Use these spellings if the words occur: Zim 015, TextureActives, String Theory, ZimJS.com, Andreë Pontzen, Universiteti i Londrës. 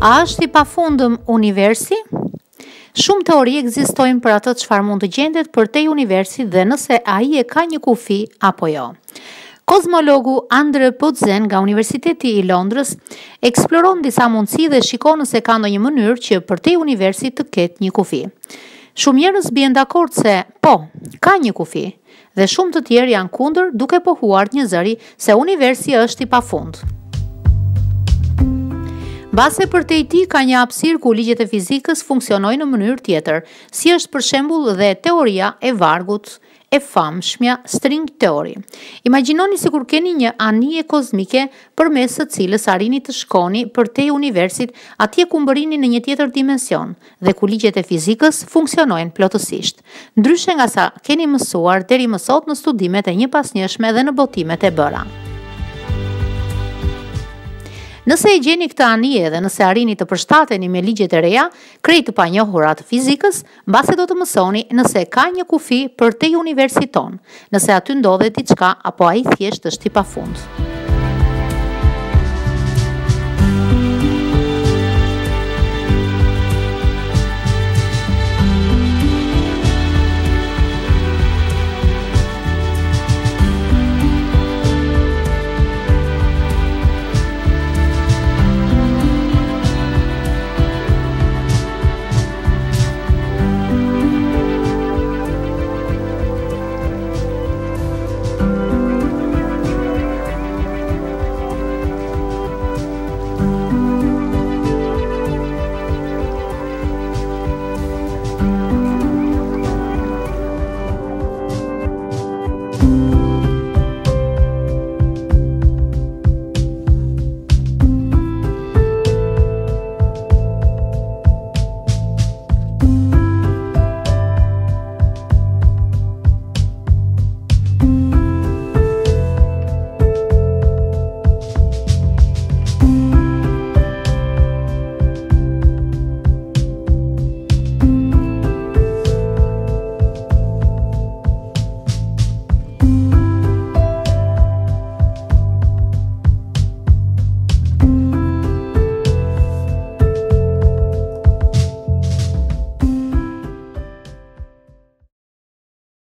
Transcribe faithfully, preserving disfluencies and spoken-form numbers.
A është i pafundëm universi? Shumë teori ekzistojnë për atë çfarë mund të gjendet përtej universit dhe nëse ai e ka një kufi apo jo. Kozmologu Andreë Pontzen nga Universiteti i Londrës eksploron disa mundësi dhe shikon nëse ka ndonjë mënyrë që përtej universit të ketë një kufi. Shumë njerëz bien dakord se po, ka një kufi, dhe shumë të tjerë janë kundër duke pohuar një zëri se universi është i pafund. Mbase përtej tij ka një hapësirë ku ligjet e fizikës funksionojnë në mënyrë tjetër, si është për shembull dhe teoria e vargut. E famshmja string theory. Imagjinoni sikur keni një anije kozmike përmes së cilës arrini të shkoni përtej universit atje ku mbërrini në një tjetër dimension dhe ku ligjet e fizikës funksionojnë plotësisht. Ndryshe nga sa keni mësuar deri më sot në studimet e njëpasnjëshme dhe në botimet e bëra. Nëse e gjeni këtë anije dhe nëse arrini të përshtateni me ligjet e reja, krejt të panjohura të fizikës, mbase do të mësoni nëse ka një kufi përtej universit ton, nëse aty ndodhet diçka apo ai thjesht është i pafund.